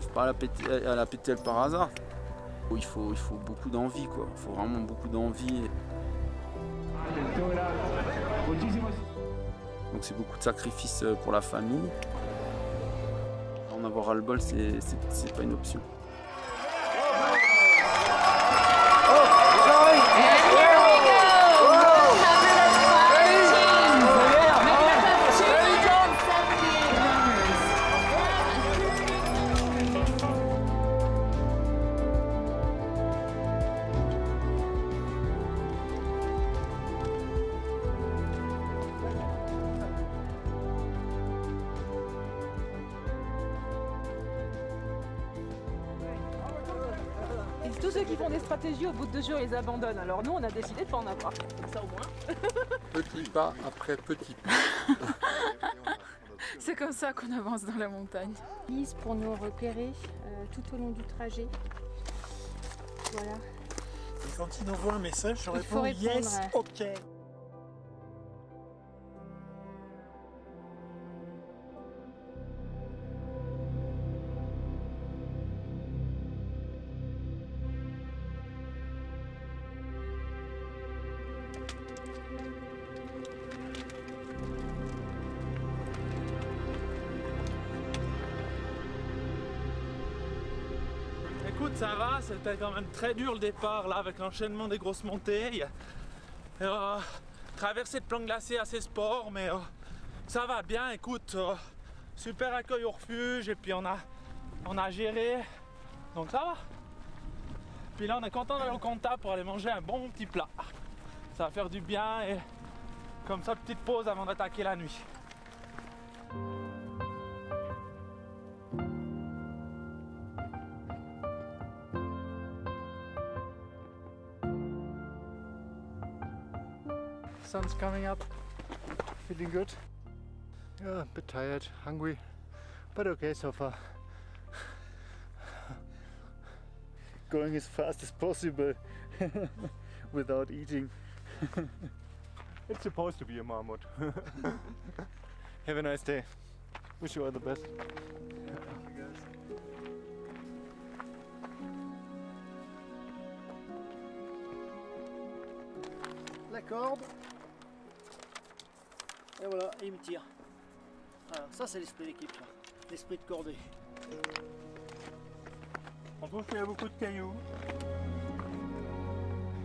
t'arrives pas à la PTL par hasard. Il faut beaucoup d'envie, quoi. Il faut vraiment beaucoup d'envie. Donc c'est beaucoup de sacrifices pour la famille. En avoir ras le bol, c'est pas une option. Tous ceux qui font des stratégies, au bout de 2 jours, ils abandonnent. Alors nous, on a décidé de pas en avoir. Comme ça, au moins. Petit pas après petit pas. C'est comme ça qu'on avance dans la montagne. Pour nous repérer tout au long du trajet. Voilà. Et quand ils nous envoient un message, je réponds yes, ok. Ça va, c'était quand même très dur le départ là, avec l'enchaînement des grosses montées. Traverser de plan glacé assez sport, mais ça va bien. Écoute, super accueil au refuge et puis on a géré, donc ça va. Puis là on est content d'aller au compta pour aller manger un bon petit plat. Ça va faire du bien et comme ça petite pause avant d'attaquer la nuit. Sun's coming up, feeling good. Yeah, a bit tired, hungry, but okay so far. Going as fast as possible without eating. It's supposed to be a marmot. Have a nice day. Wish you all the best. La corde, et voilà, et il me tire. Alors, ça c'est l'esprit d'équipe, l'esprit de cordée. On trouve qu'il y a beaucoup de cailloux.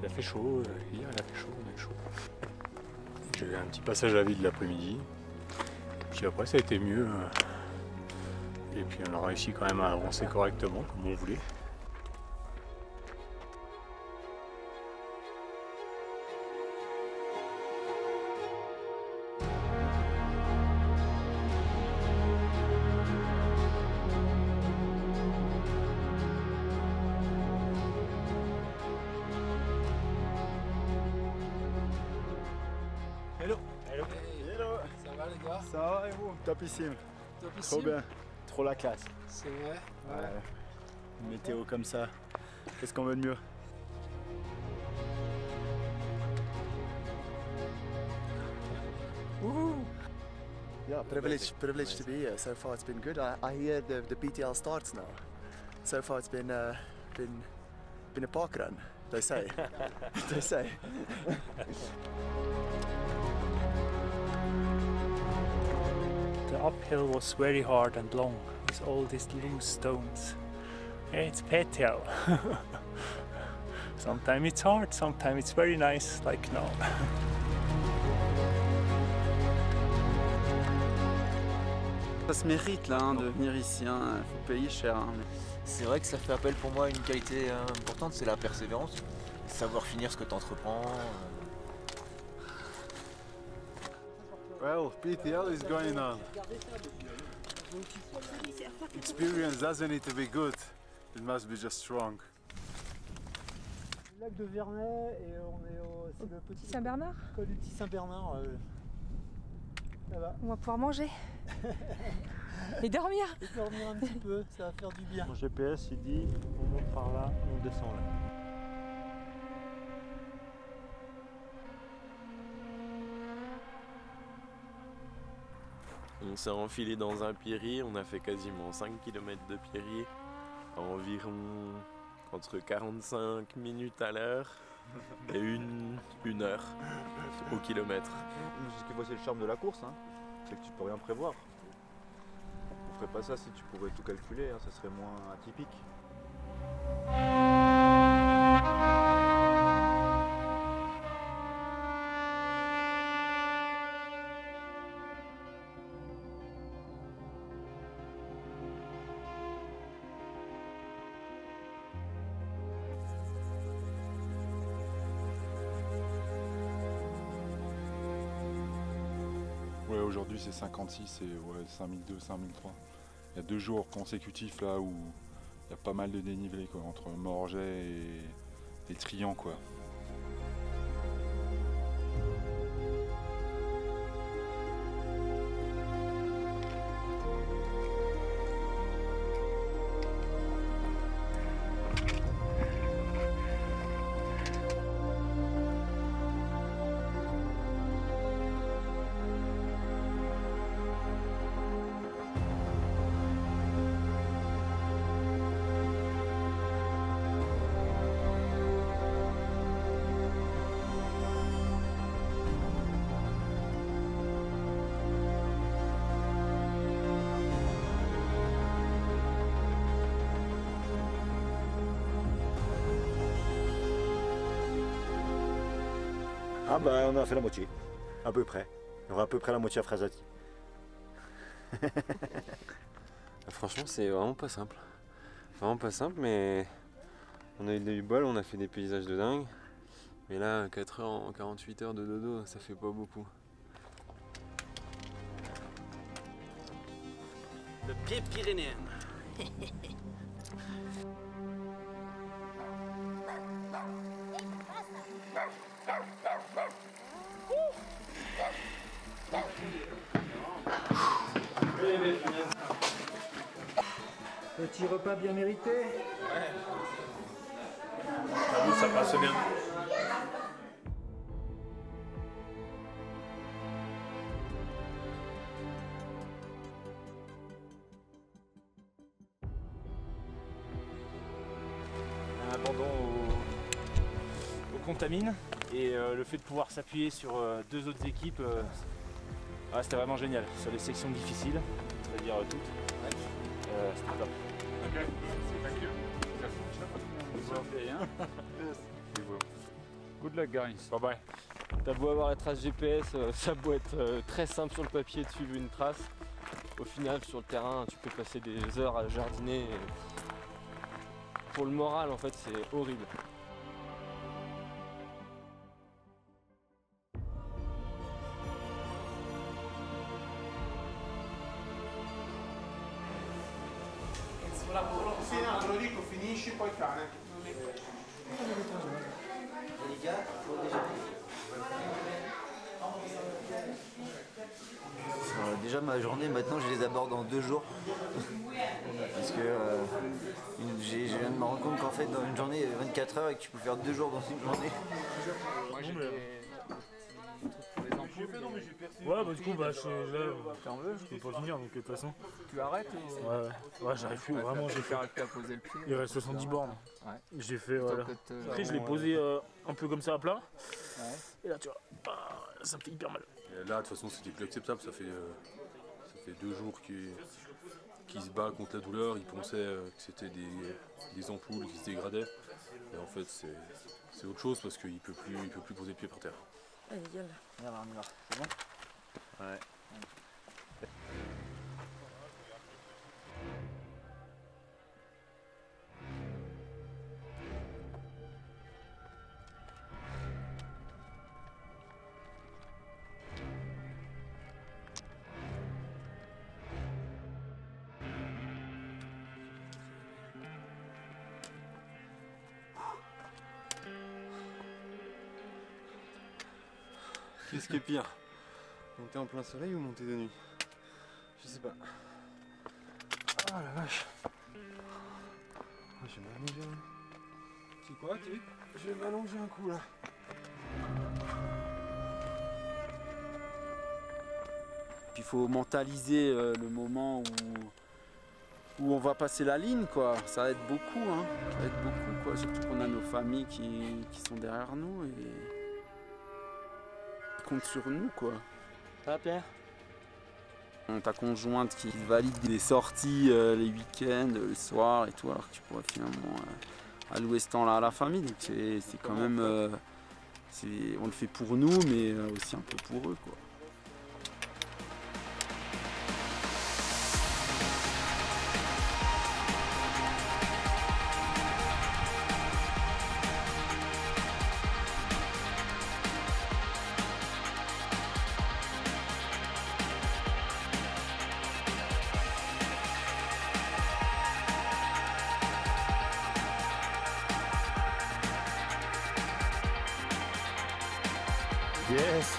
Il a fait chaud, hier il a fait chaud, on a eu chaud. J'ai eu un petit passage à vide l'après-midi, puis après ça a été mieux. Et puis on a réussi quand même à avancer correctement comme on voulait. Ça va et vous? Topissime. Trop bien. Trop la classe. C'est vrai. Ouais. Ouais. Météo comme ça. Qu'est-ce qu'on veut de mieux? Woohoo! Yeah, privilege to be here. So far it's been good. I hear the PTL starts now. So far it's been a park run. They say. They say. The uphill was very hard and long with all these loose stones. Yeah, it's PTL. Sometimes it's hard, sometimes it's very nice, like now. Ça se mérite là, hein, de venir ici, hein. Faut payer cher. Hein. C'est vrai que ça fait appel pour moi à une qualité importante, c'est la persévérance, savoir finir ce que tu entreprends. Well, PTL is going on. Experience doesn't need to be good, it must be just strong. Lac de Vernet et on est au le petit Saint-Bernard. Le petit Saint-Bernard. On va pouvoir manger et dormir. Et dormir un petit peu, ça va faire du bien. Mon GPS il dit on monte par là, on descend là. On s'est enfilé dans un pierrier, on a fait quasiment 5 km de pierrier, environ entre 45 minutes à l'heure et une heure au kilomètre. Ce qui c'est le charme de la course, hein, c'est que tu peux rien prévoir. On ferait pas ça si tu pouvais tout calculer, hein, ça serait moins atypique. Ouais, aujourd'hui c'est 56 et ouais, 5002, 5003. Il y a 2 jours consécutifs là où il y a pas mal de dénivelé quoi, entre Morget et Trian quoi. Ah bah on a fait la moitié, à peu près. On aura à peu près la moitié à Frasati. Franchement c'est vraiment pas simple. Vraiment pas simple, mais on a eu du bol, on a fait des paysages de dingue. Mais là 4 heures en 48 heures de dodo, ça fait pas beaucoup. Le pied pyrénéen. Petit repas bien mérité. Ouais. J'avoue, ça passe bien. Un abandon aux contamines et le fait de pouvoir s'appuyer sur 2 autres équipes, ouais, c'était vraiment génial. Sur les sections difficiles, c'est-à-dire toutes, c'était top. Okay. Good luck guys. Bye bye. T'as beau avoir la trace GPS, ça peut être très simple sur le papier de suivre une trace. Au final sur le terrain tu peux passer des heures à jardiner. Pour le moral en fait c'est horrible. Déjà ma journée maintenant je les aborde en 2 jours parce que je viens de me rendre compte qu'en fait dans une journée 24 heures et que tu peux faire 2 jours dans une journée. Moi ouais, bah du coup, bah, je peux pas finir donc de toute façon. Tu arrêtes ou... Ouais, j'arrive plus, vraiment, j'ai fait. Il reste 70 bornes. Ouais. J'ai fait, voilà. Après, je l'ai posé un peu comme ça à plat. Ouais. Et là, tu vois, ça me fait hyper mal. Et là, de toute façon, c'était plus acceptable. Ça fait 2 jours qu'il se bat contre la douleur. Il pensait que c'était des ampoules qui se dégradaient. Et en fait, c'est autre chose parce qu'il peut plus poser le pied par terre. Allez, gueule. Regarde, on y va. C'est bon ? Ouais. Qu'est-ce qui est pire? Monter en plein soleil ou monter de nuit? Je sais pas. Oh la vache! Je vais m'allonger un... C'est quoi, tu... Je vais m'allonger un coup là. puis il faut mentaliser le moment où on va passer la ligne, quoi. Ça aide beaucoup, hein. Ça aide beaucoup, quoi. Surtout qu'on a nos familles qui sont derrière nous et qui comptent sur nous, quoi. Ça va, Pierre ? Ta conjointe qui valide des sorties les week-ends, le soir et tout, alors que tu pourrais finalement allouer ce temps-là à la famille. Donc c'est quand même, on le fait pour nous, mais aussi un peu pour eux, quoi. Yes.